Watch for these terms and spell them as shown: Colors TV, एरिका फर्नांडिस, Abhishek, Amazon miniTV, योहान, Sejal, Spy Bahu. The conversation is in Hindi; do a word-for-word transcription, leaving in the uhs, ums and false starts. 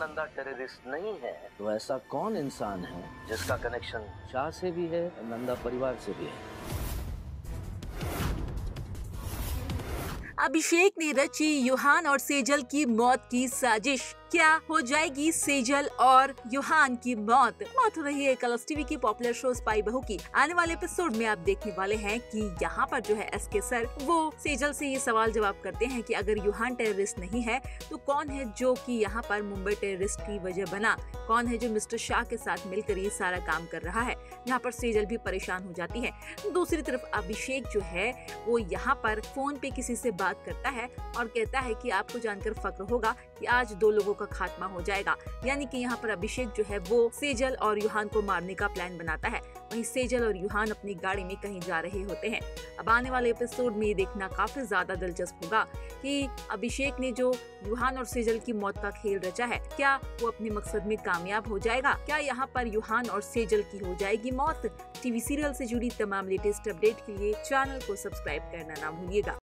नंदा टेररिस्ट नहीं है तो ऐसा कौन इंसान है जिसका कनेक्शन शाह से भी है, नंदा परिवार से भी है। अभिषेक ने रची योहान और सेजल की मौत की साजिश। क्या हो जाएगी सेजल और योहान की मौत? मौत हो रही है कलर्स टीवी की पॉपुलर शो स्पाई बहू की। आने वाले एपिसोड में आप देखने वाले हैं कि यहाँ पर जो है एस के सर वो सेजल से ये सवाल जवाब करते हैं कि अगर योहान टेररिस्ट नहीं है तो कौन है जो कि यहाँ पर मुंबई टेररिस्ट की वजह बना, कौन है जो मिस्टर शाह के साथ मिलकर ये सारा काम कर रहा है। यहाँ पर सेजल भी परेशान हो जाती है। दूसरी तरफ अभिषेक जो है वो यहाँ पर फोन पे किसी से बात करता है और कहता है कि आपको जानकर फख्र होगा कि आज दो लोगों का खात्मा हो जाएगा। यानी कि यहाँ पर अभिषेक जो है वो सेजल और योहान को मारने का प्लान बनाता है। वहीं सेजल और योहान अपनी गाड़ी में कहीं जा रहे होते हैं। अब आने वाले एपिसोड में ये देखना काफी ज्यादा दिलचस्प होगा कि अभिषेक ने जो योहान और सेजल की मौत का खेल रचा है, क्या वो अपने मकसद में कामयाब हो जाएगा? क्या यहाँ पर योहान और सेजल की हो जाएगी मौत? टीवी सीरियल से जुड़ी तमाम लेटेस्ट अपडेट के लिए चैनल को सब्सक्राइब करना ना भूलिएगा।